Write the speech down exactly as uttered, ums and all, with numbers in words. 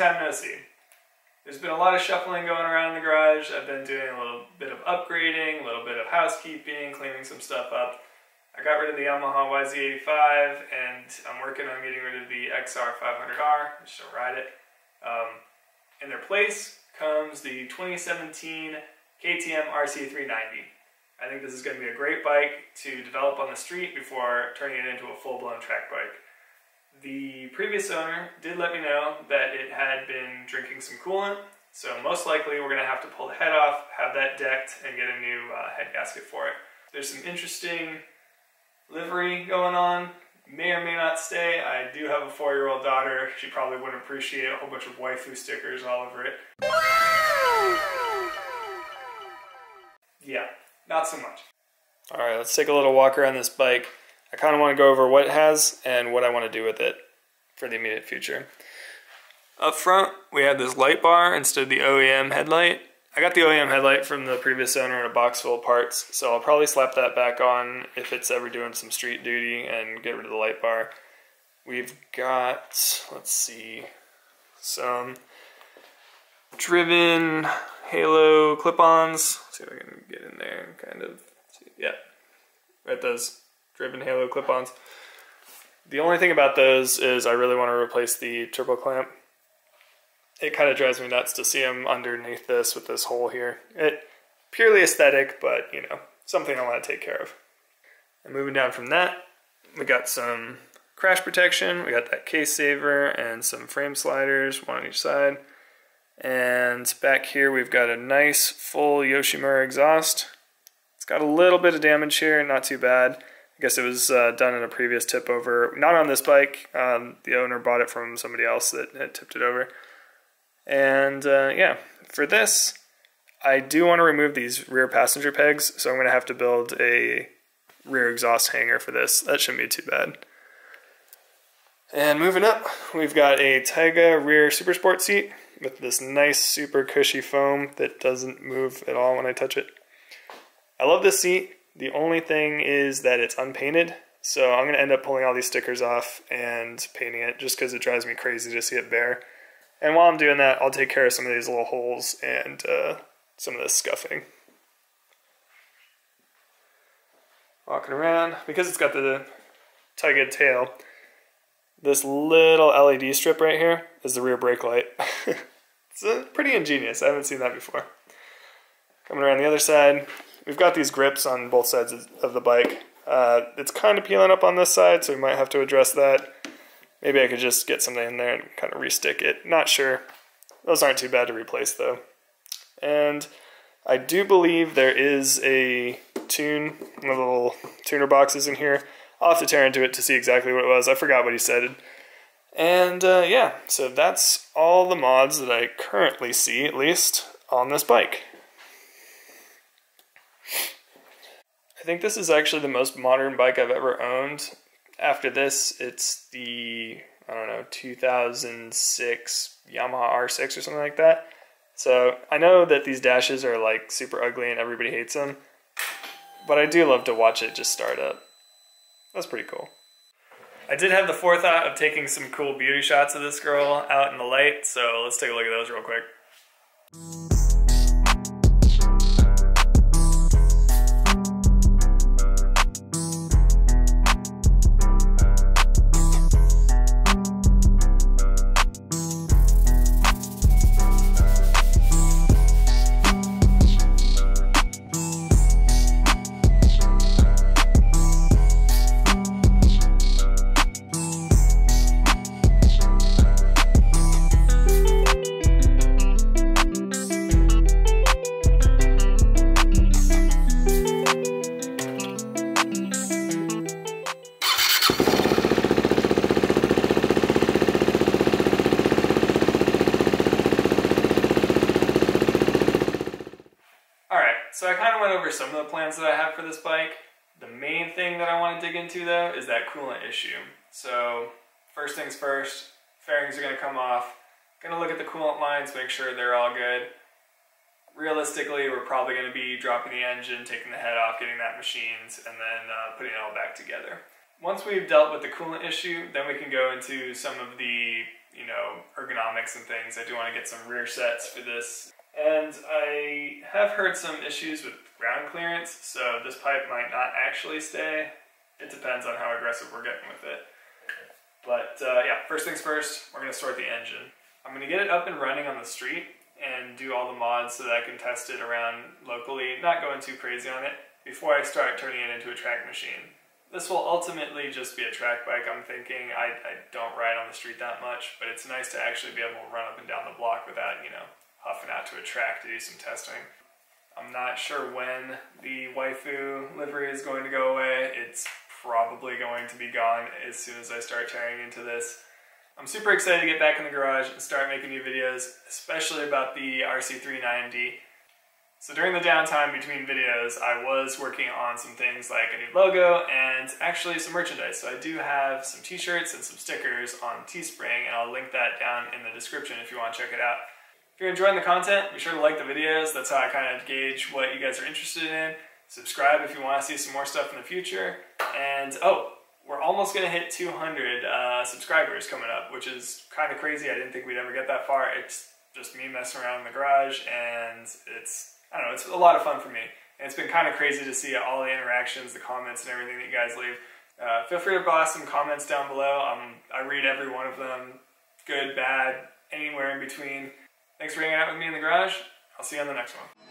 long time no see. There's been a lot of shuffling going around in the garage. I've been doing a little bit of upgrading, a little bit of housekeeping, cleaning some stuff up. I got rid of the Yamaha Y Z eighty-five, and I'm working on getting rid of the X R five hundred R. I'm just gonna ride it. Um, in their place comes the twenty seventeen K T M R C three ninety. I think this is gonna be a great bike to develop on the street before turning it into a full-blown track bike. The previous owner did let me know that it had been drinking some coolant, so most likely we're going to have to pull the head off, have that decked, and get a new uh, head gasket for it. There's some interesting livery going on. May or may not stay. I do have a four-year-old daughter. She probably wouldn't appreciate a whole bunch of waifu stickers all over it. Yeah, not so much. Alright, let's take a little walk around this bike. I kind of want to go over what it has and what I want to do with it for the immediate future. Up front, we have this light bar instead of the O E M headlight. I got the O E M headlight from the previous owner in a box full of parts, so I'll probably slap that back on if it's ever doing some street duty and get rid of the light bar. We've got, let's see, some Driven Halo clip-ons. Let's see if I can get in there, kind of. Yeah, right, those. Driven Halo clip-ons. The only thing about those is I really want to replace the turbo clamp. It kind of drives me nuts to see them underneath this with this hole here. It purely aesthetic, but you know, something I want to take care of. And moving down from that, we got some crash protection. We got that case saver and some frame sliders, one on each side. And back here we've got a nice full Yoshimura exhaust. It's got a little bit of damage here, not too bad. I guess it was uh, done in a previous tip over, not on this bike. Um, the owner bought it from somebody else that had tipped it over. And uh, yeah, for this, I do want to remove these rear passenger pegs, so I'm going to have to build a rear exhaust hanger for this. That shouldn't be too bad. And moving up, we've got a Tyga rear super sport seat with this nice super cushy foam that doesn't move at all when I touch it. I love this seat. The only thing is that it's unpainted, so I'm going to end up pulling all these stickers off and painting it just because it drives me crazy to see it bare. And while I'm doing that, I'll take care of some of these little holes and uh, some of this scuffing. Walking around, because it's got the Tyga tail, this little L E D strip right here is the rear brake light. It's uh, pretty ingenious, I haven't seen that before. Coming around the other side, we've got these grips on both sides of the bike. Uh, it's kind of peeling up on this side, so we might have to address that. Maybe I could just get something in there and kind of restick it. Not sure. Those aren't too bad to replace, though. And I do believe there is a tune, one of the little tuner boxes in here. I'll have to tear into it to see exactly what it was. I forgot what he said. And uh, yeah, so that's all the mods that I currently see, at least, on this bike. I think this is actually the most modern bike I've ever owned. After this, it's the, I don't know, two thousand six Yamaha R six or something like that. So I know that these dashes are like super ugly and everybody hates them, but I do love to watch it just start up. That's pretty cool. I did have the forethought of taking some cool beauty shots of this girl out in the light, so let's take a look at those real quick. So I kind of went over some of the plans that I have for this bike. The main thing that I want to dig into, though, is that coolant issue. So first things first, fairings are going to come off. Going to look at the coolant lines, make sure they're all good. Realistically, we're probably going to be dropping the engine, taking the head off, getting that machined, and then uh, putting it all back together. Once we've dealt with the coolant issue, then we can go into some of the, you know, ergonomics and things. I do want to get some rear sets for this. And I have heard some issues with ground clearance, so this pipe might not actually stay. It depends on how aggressive we're getting with it. But uh, yeah, first things first, we're going to start the engine. I'm going to get it up and running on the street and do all the mods so that I can test it around locally, not going too crazy on it, before I start turning it into a track machine. This will ultimately just be a track bike, I'm thinking. I, I don't ride on the street that much, but it's nice to actually be able to run up and down the block without, you know, huffing out to a track to do some testing. I'm not sure when the waifu livery is going to go away. It's probably going to be gone as soon as I start tearing into this. I'm super excited to get back in the garage and start making new videos, especially about the R C three ninety. So during the downtime between videos, I was working on some things like a new logo and actually some merchandise. So I do have some t-shirts and some stickers on Teespring, and I'll link that down in the description if you want to check it out. If you're enjoying the content, be sure to like the videos. That's how I kind of gauge what you guys are interested in. Subscribe if you want to see some more stuff in the future. And oh, we're almost going to hit two hundred uh, subscribers coming up, which is kind of crazy. I didn't think we'd ever get that far. It's just me messing around in the garage, and it's, I don't know, it's a lot of fun for me. And it's been kind of crazy to see all the interactions, the comments, and everything that you guys leave. Uh, feel free to blast some comments down below. Um, I read every one of them, good, bad, anywhere in between. Thanks for hanging out with me in the garage. I'll see you on the next one.